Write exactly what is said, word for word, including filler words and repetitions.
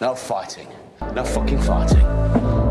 No fighting. No fucking fighting.